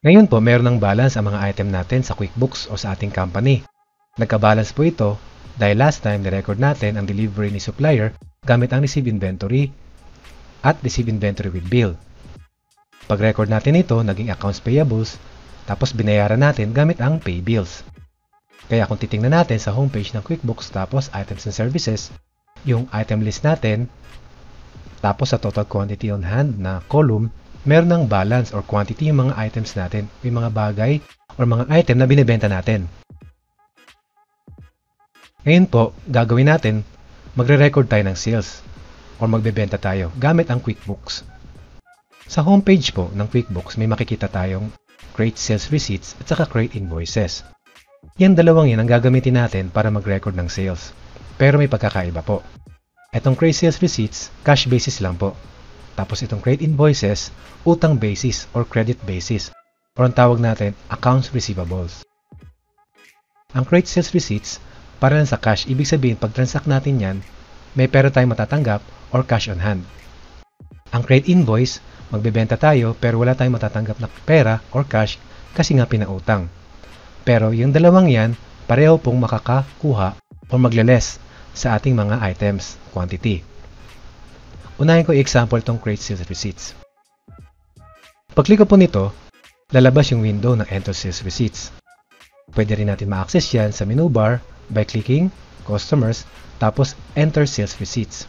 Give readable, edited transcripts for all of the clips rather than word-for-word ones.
Ngayon po, meron ng balance ang mga item natin sa QuickBooks o sa ating company. Nagka-balance po ito dahil last time nirecord natin ang delivery ni supplier gamit ang Receive Inventory at Receive Inventory with Bill. Pag-record natin ito, naging Accounts Payables, tapos binayaran natin gamit ang Pay Bills. Kaya kung titingnan natin sa homepage ng QuickBooks tapos Items and Services, yung item list natin, tapos sa Total Quantity on Hand na column, meron ng balance or quantity yung mga items natin, yung mga bagay or mga item na binibenta natin. Ngayon po, gagawin natin, magre-record tayo ng sales or magbebenta tayo gamit ang QuickBooks. Sa homepage po ng QuickBooks, may makikita tayong Create Sales Receipts at saka Create Invoices. Yan dalawang yan ang gagamitin natin para mag-record ng sales. Pero may pagkakaiba po. Itong Create Sales Receipts, cash basis lang po. Tapos itong Create Invoices, utang basis or credit basis. Or ang tawag natin, Accounts Receivables. Ang Create Sales Receipts, para lang sa cash, ibig sabihin pag transact natin yan, may pera tayong matatanggap or cash on hand. Ang Create Invoice, magbebenta tayo pero wala tayong matatanggap na pera or cash kasi nga pinautang. Pero yung dalawang yan, pareho pong makakakuha o magle-less sa ating mga items, quantity. Unahin ko i-example itong Create Sales Receipts. Pag-click ko po nito, lalabas yung window ng Enter Sales Receipts. Pwede rin natin ma-access yan sa menu bar by clicking Customers tapos Enter Sales Receipts.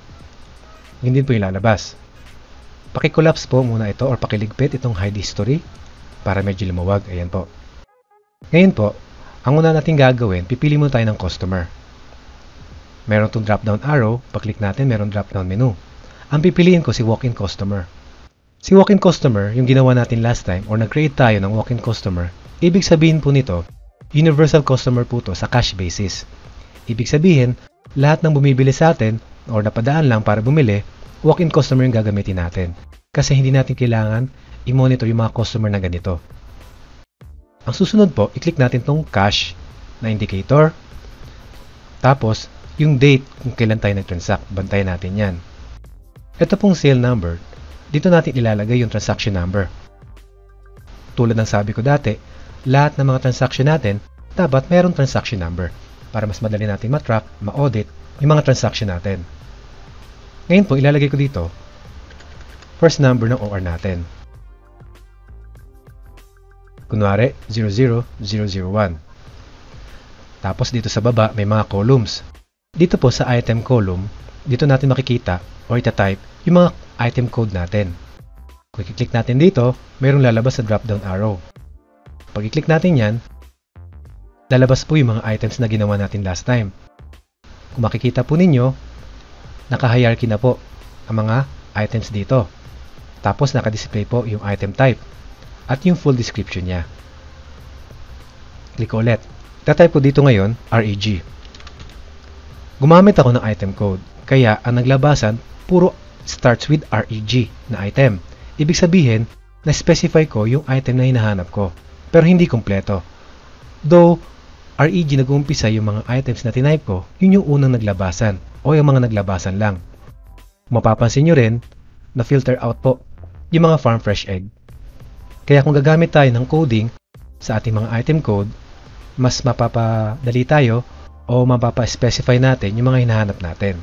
Yun din po yung lalabas. Pakikollapse po muna ito or pakiligpit itong Hide History para medyo lumawag. Ayan po. Ngayon po, ang una natin gagawin, pipili muna tayo ng customer. Meron itong drop-down arrow, pag-click natin, meron drop-down menu. Ang pipiliin ko si walk-in customer. Si walk-in customer, yung ginawa natin last time or nag-create tayo ng walk-in customer, ibig sabihin po nito, universal customer po ito sa cash basis. Ibig sabihin, lahat ng bumibili sa atin or napadaan lang para bumili, walk-in customer yung gagamitin natin. Kasi hindi natin kailangan i-monitor yung mga customer na ganito. Ang susunod po, i-click natin tong cash na indicator. Tapos, yung date kung kailan tayo nag-transact, bantayan natin yan. Ito pong sale number, dito natin ilalagay yung transaction number. Tulad ng sabi ko dati, lahat ng mga transaction natin, dapat mayroong transaction number para mas madali natin matrack, ma-audit yung mga transaction natin. Ngayon po, ilalagay ko dito, first number ng OR natin. Kunwari, 00001. Tapos dito sa baba, may mga columns. Dito po sa item column, dito natin makikita or itatype yung mga item code natin. Kung i-click natin dito, mayroong lalabas sa drop-down arrow. Pag i-click natin yan, lalabas po yung mga items na ginawa natin last time. Kung makikita po ninyo, naka-hierarchy na po ang mga items dito. Tapos naka-display po yung item type at yung full description niya. Click ko ulit. Tatype ko dito ngayon, REG. Gumamit ako ng item code, kaya ang naglabasan puro starts with REG na item. Ibig sabihin, na-specify ko yung item na hinahanap ko, pero hindi kompleto. Though, REG nag-uumpisa yung mga items na tinype ko, yun yung unang naglabasan o yung mga naglabasan lang. Mapapansin nyo rin, na-filter out po yung mga farm fresh egg. Kaya kung gagamit tayo ng coding sa ating mga item code, mas mapapadali tayo o mapapa-specify natin yung mga hinahanap natin.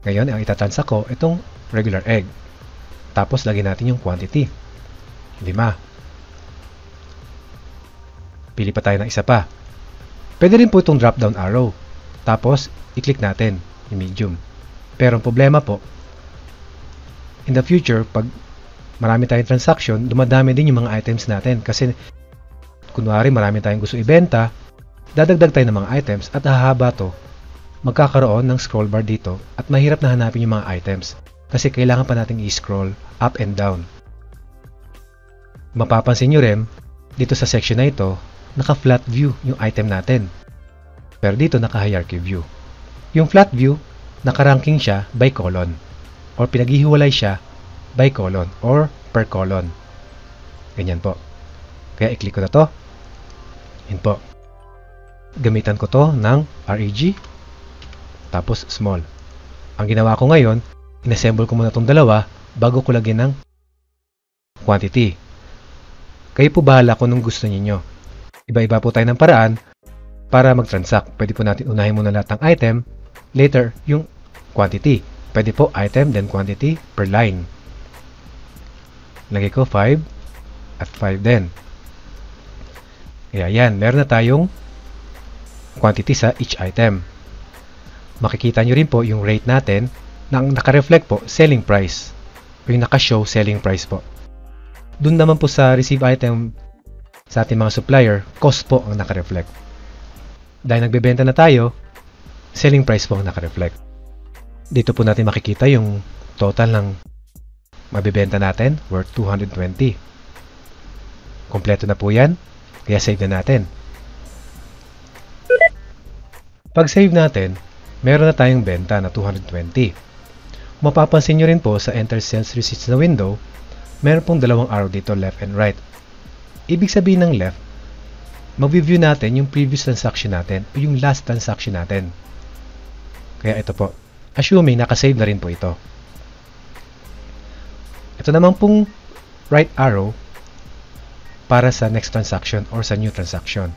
Ngayon, ang itatansa ko, itong regular egg. Tapos, lagyan natin yung quantity. 5. Pili pa tayo ng isa pa. Pwede rin po itong drop-down arrow. Tapos, i-click natin yung medium. Pero ang problema po, in the future, pag marami tayong transaction, dumadami din yung mga items natin kasi kunwari marami tayong gusto ibenta, dadagdag tayo ng mga items at hahaba to. Magkakaroon ng scroll bar dito at mahirap na hanapin yung mga items kasi kailangan pa natin i-scroll up and down. Mapapansin nyo rin, dito sa section na ito, naka-flat view yung item natin. Pero dito naka-hierarchy view. Yung flat view, naka-ranking siya by colon or pinaghihiwalay siya by colon or per colon. Ganyan po. Kaya i-click ko na to. Yan po. Gamitan ko to ng REG tapos small. Ang ginawa ko ngayon, inassemble ko muna tong dalawa bago ko lagyan ng quantity. Kayo po bahala kung anong gusto ninyo. Iba-iba po tayo ng paraan para mag-transact. Pwede po natin unahin muna lahat ng item, later yung quantity. Pwede po item then quantity per line. Lagay ko 5 at 5 din. Kaya yan, meron na tayong quantity sa each item. Makikita nyo rin po yung rate natin na ang nakareflect po, selling price. O yung nakashow, selling price po. Doon naman po sa receive item sa ating mga supplier, cost po ang nakareflect. Dahil nagbebenta na tayo, selling price po ang nakareflect. Dito po natin makikita yung total ng mabibenta natin, worth 220. Kompleto na po yan. Kaya save na natin. Pag save natin, meron na tayong benta na 220. Mapapansin nyo rin po sa Enter Sales Receipts na window, meron pong dalawang arrow dito, left and right. Ibig sabihin ng left, mag-view natin yung previous transaction natin o yung last transaction natin. Kaya ito po, assuming nakasave na rin po ito. Ito naman pong right arrow, para sa next transaction or sa new transaction.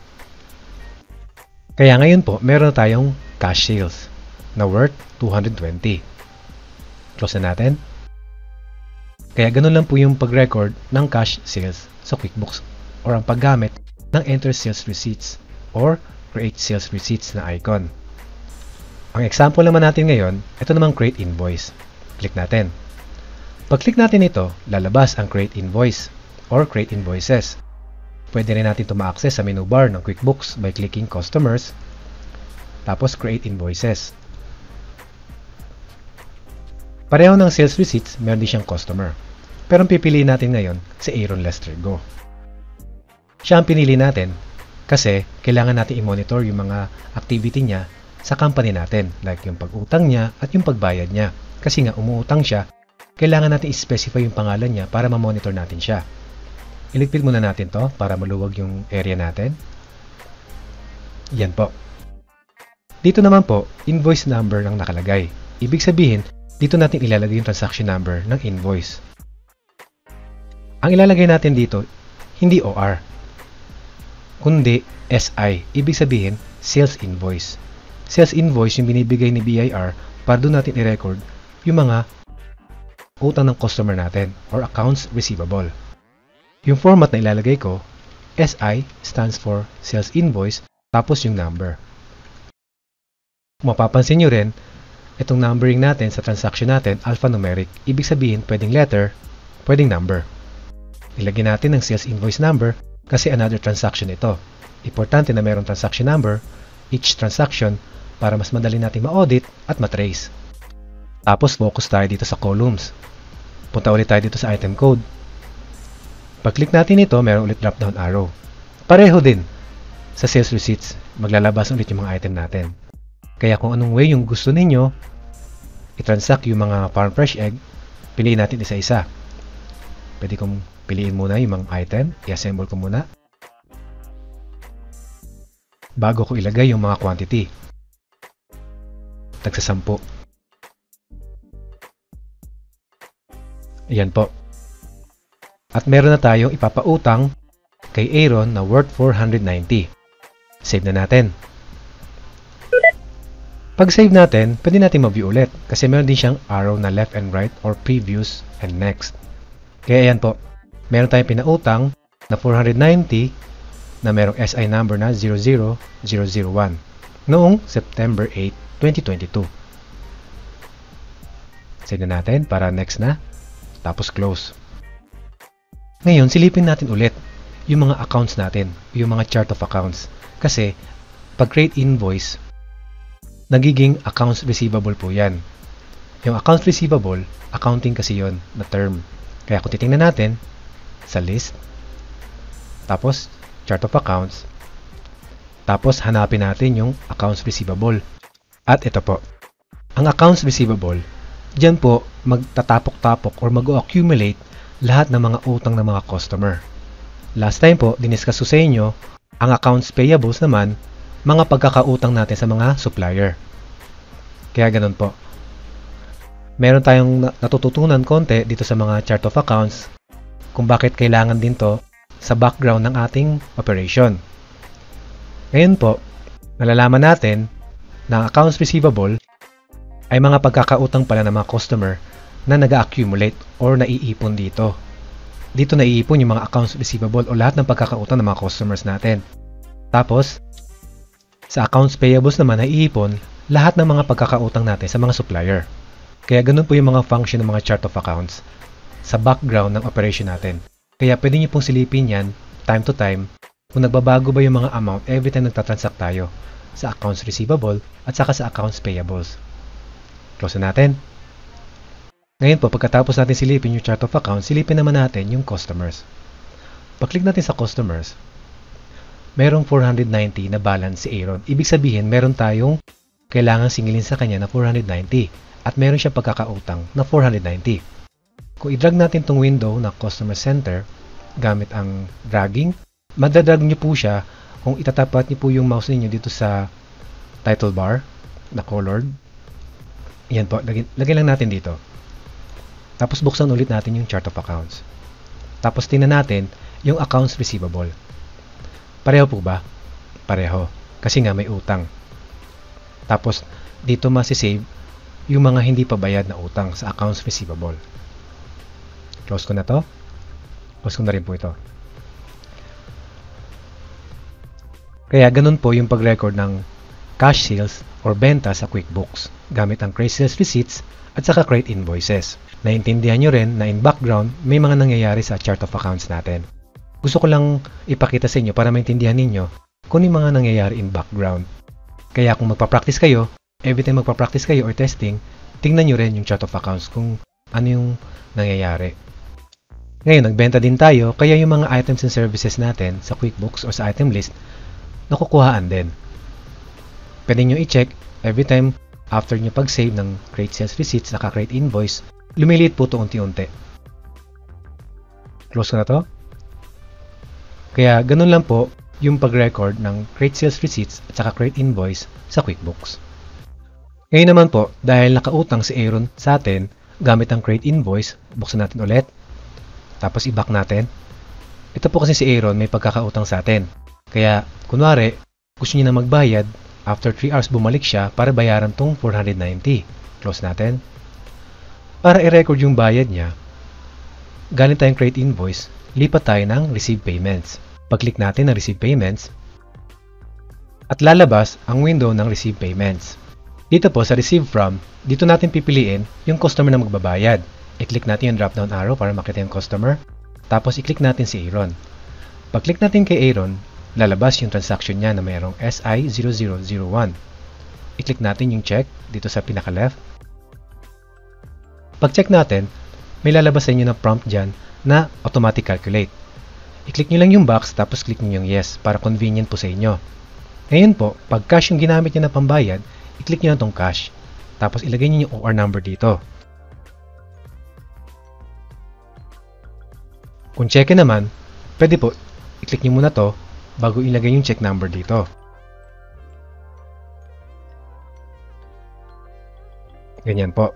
Kaya ngayon po, meron na tayong cash sales na worth 220. Close na natin. Kaya ganun lang po yung pag-record ng cash sales sa QuickBooks or ang paggamit ng Enter Sales Receipts or Create Sales Receipts na icon. Ang example naman natin ngayon, ito namang Create Invoice. Click natin. Pag-click natin ito, lalabas ang Create Invoice or Create Invoices. Pwede rin natin ito ma-access sa menu bar ng QuickBooks by clicking Customers, tapos Create Invoices. Pareho ng Sales Receipts, meron din siyang Customer. Pero ang pipiliin natin ngayon si Aaron Lestergo. Siya ang pinili natin kasi kailangan natin i-monitor yung mga activity niya sa company natin, like yung pag-utang niya at yung pagbayad niya. Kasi nga umuutang siya, kailangan natin i-specify yung pangalan niya para ma-monitor natin siya. Iligpit muna natin to para maluwag yung area natin. Yan po. Dito naman po, invoice number ang nakalagay. Ibig sabihin, dito natin ilalagay yung transaction number ng invoice. Ang ilalagay natin dito, hindi OR, kundi SI. Ibig sabihin, sales invoice. Sales invoice yung binibigay ni BIR para doon natin i-record yung mga utang ng customer natin or accounts receivable. Yung format na ilalagay ko, SI stands for Sales Invoice, tapos yung number. Mapapansin nyo rin, itong numbering natin sa transaction natin, alphanumeric. Ibig sabihin, pwedeng letter, pwedeng number. Ilagay natin ang Sales Invoice number kasi another transaction ito. Importante na mayroong transaction number, each transaction, para mas madali natin ma-audit at ma-trace. Tapos focus tayo dito sa columns. Punta ulit tayo dito sa item code. Pag-click natin ito, meron ulit drop-down arrow. Pareho din sa sales receipts, maglalabas ulit yung mga item natin. Kaya kung anong way yung gusto ninyo, i-transact yung mga farm fresh egg, piliin natin isa-isa. Pwede kong piliin muna yung mga item, i-assemble ko muna, bago ko ilagay yung mga quantity. Tagsasampu. Ayan po. At meron na tayong ipapautang kay Aaron na worth 490. Save na natin. Pag save natin, pwede natin ma-view ulit kasi meron din siyang arrow na left and right or previous and next. Kaya ayan po, meron tayong pinautang na 490 na merong SI number na 00001 noong September 8, 2022. Save na natin para next na, tapos close. Ngayon, silipin natin ulit yung mga accounts natin, yung mga chart of accounts. Kasi, pag create invoice, nagiging accounts receivable po yan. Yung accounts receivable, accounting kasi yon na term. Kaya kung titingnan natin sa list, tapos chart of accounts, tapos hanapin natin yung accounts receivable. At ito po, ang accounts receivable, dyan po magtatapok-tapok or mag-accumulate lahat ng mga utang ng mga customer. Last time po, diniscuss ko sa inyo, ang accounts payables naman, mga pagkakautang natin sa mga supplier. Kaya ganun po. Meron tayong natututunan konti dito sa mga chart of accounts kung bakit kailangan din to sa background ng ating operation. Ngayon po, nalalaman natin na ang accounts receivable ay mga pagkakautang pala ng mga customer na nag-accumulate or naiipon dito. Dito naiipon yung mga accounts receivable o lahat ng pagkakautang ng mga customers natin. Tapos, sa accounts payables naman naiipon lahat ng mga pagkakautang natin sa mga supplier. Kaya ganun po yung mga function ng mga chart of accounts sa background ng operation natin. Kaya pwede nyo pong silipin yan time to time kung nagbabago ba yung mga amount every time nagtatransact tayo sa accounts receivable at saka sa accounts payables. Close na natin. Ngayon po, pagkatapos natin silipin yung chart of accounts, silipin naman natin yung customers. Pag-click natin sa customers, merong 490 na balance si Aaron. Ibig sabihin, meron tayong kailangan singilin sa kanya na 490. At meron siyang pagkakautang na 490. Kung i-drag natin itong window na Customer Center gamit ang dragging, madadrag nyo po siya kung itatapat nyo po yung mouse ninyo dito sa title bar na colored. Yan po, lagay lang natin dito. Tapos buksan ulit natin yung chart of accounts. Tapos tingnan natin yung accounts receivable. Pareho po ba? Pareho. Kasi nga may utang. Tapos dito masisave yung mga hindi pa bayad na utang sa accounts receivable. Close ko na to. Close ko na rin po ito. Kaya ganun po yung pag-record ng cash sales or benta sa QuickBooks gamit ang Create Sales Receipts at saka Create Invoices. Naintindihan nyo rin na in background may mga nangyayari sa chart of accounts natin. Gusto ko lang ipakita sa inyo para maintindihan ninyo kung yung mga nangyayari in background. Kaya kung magpa-practice kayo, every time magpa-practice kayo or testing, tingnan nyo rin yung chart of accounts kung ano yung nangyayari. Ngayon, nagbenta din tayo, kaya yung mga items and services natin sa QuickBooks o sa item list, nakukuhaan din. Pwede nyo i-check every time after nyo pag-save ng Create Sales Receipts, naka-Create Invoice, lumiliit po ito unti-unti. Close ko na to. Kaya ganun lang po yung pag-record ng Create Sales Receipts at saka Create Invoice sa QuickBooks. Ngayon naman po, dahil nakautang si Aaron sa atin, gamit ang Create Invoice, buksan natin ulit, tapos i-back natin. Ito po kasi si Aaron may pagkakautang sa atin. Kaya, kunwari, gusto niya na magbayad, after 3 hours bumalik siya para bayaran tong 490. Close natin. Para i-record yung bayad niya, galing tayong Create Invoice, lipat tayo ng Receive Payments. Pag-click natin ng Receive Payments, at lalabas ang window ng Receive Payments. Dito po sa Receive From, dito natin pipiliin yung customer na magbabayad. I-click natin yung drop-down arrow para makita yung customer. Tapos i-click natin si Aaron. Pag-click natin kay Aaron, lalabas yung transaction niya na mayroong SI0001. I-click natin yung check dito sa pinaka-left. Pag-check natin, may lalabas sa inyo na prompt dyan na automatic calculate. I-click nyo lang yung box tapos click nyo yung yes para convenient po sa inyo. Ngayon po, pag cash yung ginamit niya na pambayad, i-click nyo na itong cash. Tapos ilagay nyo yung OR number dito. Kung cheque naman, pwede po, i-click nyo muna to bago ilagay yung check number dito. Ganyan po.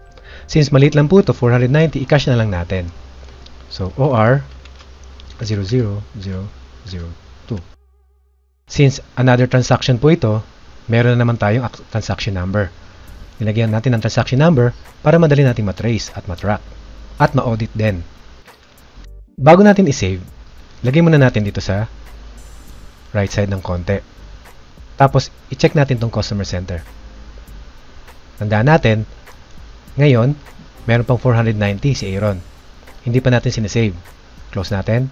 Since maliit lang po ito, 490, i-cash na lang natin. So, OR 00002. Since another transaction po ito, meron na naman tayong transaction number. Nilagyan natin ang transaction number para madali natin matrace at matrack at ma-audit din. Bago natin i-save, lagay muna natin dito sa right side ng konti. Tapos, i-check natin tong Customer Center. Tandaan natin, ngayon, meron pang 490 si Aaron. Hindi pa natin sinisave. Close natin.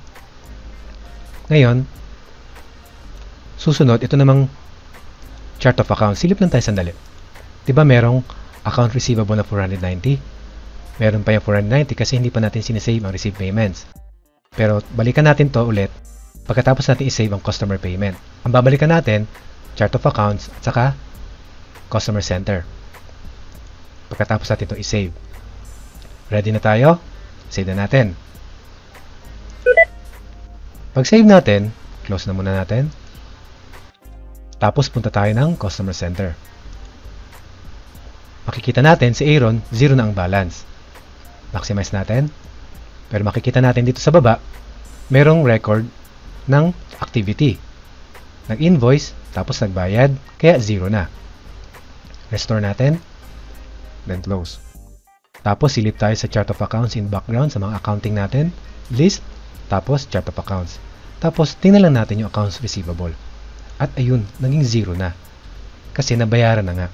Ngayon, susunod, ito namang chart of accounts, silip lang tayo sandali. Diba merong account receivable na 490? Meron pa yung 490 kasi hindi pa natin sinisave ang receive payments. Pero balikan natin to ulit pagkatapos natin isave ang customer payment. Ang babalikan natin, chart of accounts at saka customer center. Pagkatapos natin to isave. Ready na tayo? Save na natin. Pag save natin, close na muna natin. Tapos punta tayo ng Customer Center. Makikita natin si Aaron, 0 na ang balance. Maximize natin. Pero makikita natin dito sa baba, merong record ng activity. Nag-invoice, tapos nagbayad, kaya 0 na. Restore natin, then close. Tapos silip tayo sa Chart of Accounts in background sa mga accounting natin. List, tapos Chart of Accounts. Tapos tingnan lang natin yung accounts receivable. At ayun, naging 0 na. Kasi nabayaran na nga.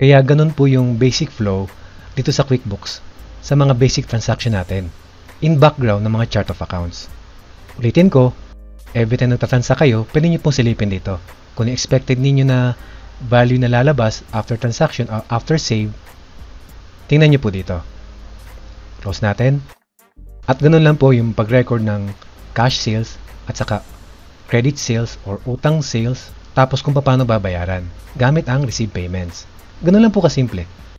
Kaya ganun po yung basic flow dito sa QuickBooks sa mga basic transaction natin in background ng mga Chart of Accounts. Ulitin ko, every time nagtatransa kayo, pwede nyo pong silipin dito. Kung expected ninyo na value na lalabas after transaction or after save, tingnan nyo po dito. Close natin. At ganun lang po yung pag-record ng cash sales at saka credit sales or utang sales, tapos kung paano babayaran gamit ang receive payments. Ganun lang po kasimple.